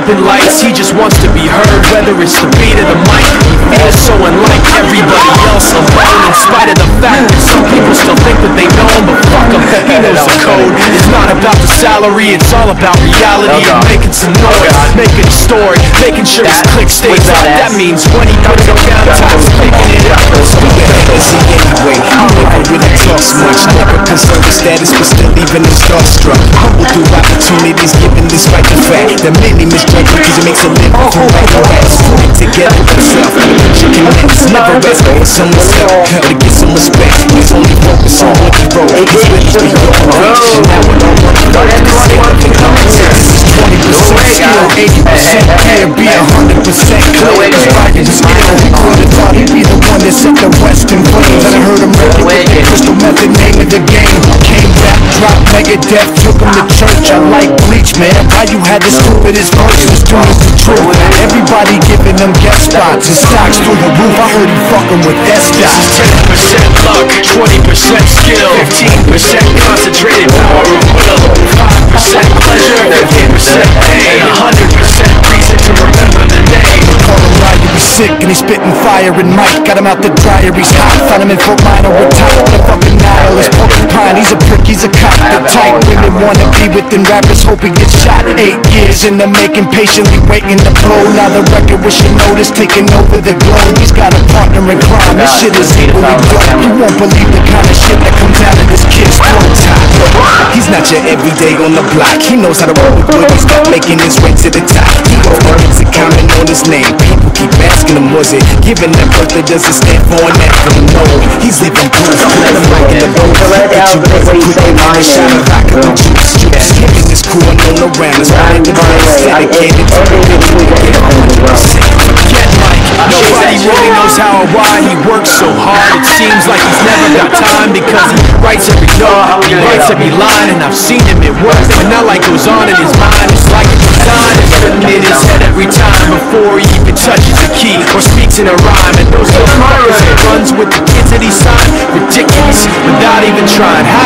something likes, he just wants to be heard, whether it's the beat or the mic. He feels so unlike everybody else alone, in spite of the fact that some people still think that they know him, but fuck him, he knows the code. It's not about the salary, it's all about reality and making some noise, making a story, making sure his click stays up. That means when he puts it down, time's picking it up. Much never concerned with status, but still even I'm starstruck. Humble through opportunities, given despite the fact that many misjudge because it makes a living through like a ass. Together with yourself, you can never rest. Someone's help to get some respect. It's only focus on what you wrote. It's really to be your own. Now what I want to know is the same thing. This is 20% skill, 80% care, be 100% clear. This rocket is skill. He could have thought he'd be the one that set the Western flames. And I heard him rip it. Crystal method, name of the game. Came back, dropped Megadeth, took him to church. I like bleach, man. Why you had the stupidest verses? Tell us the truth. Everybody giving them guest spots and stocks through the roof. I heard you fucking with S-Dots. 10% luck, 20% skill, 15% concentrated power of will, 5% pleasure, 15% pain, 100% reason to remember the name. And he's spitting fire and mic. Got him out the dryer, he's hot. Found him in Fort Minor with top. The fucking nihilist porcupine. He's a prick, he's a cop. The type women wanna be within rappers. Hope he gets shot. 8 years in the making, patiently waiting to blow. Now the record with Shinoda's taking over the globe. He's got a partner in crime. This shit is equally blown. You won't believe the kind of shit that comes out of this kid's throat top. He's not your everyday on the block. He knows how to roll with boogies, making his way to the top. He goes to it's a comment on his name. People keep asking, was it given that birth that doesn't stand for an effort? No, he's living proof. Let him rock in the boat. Let you ever quit the mind shot. Rock in the juice. Skipping this crew and all around us. Right in the place. Dedicated to the bitch. We get 100%. Forget Mike. Nobody really knows how or why he works so hard. It seems like he's never got time, because he writes every thought, he writes every line. And I've seen him at work. And that light goes on in his mind. It's like a design is written in his head every time before he even touches a key or speaks in a rhyme. And those little minors, he runs with the kids that he signed. Ridiculous, without even trying.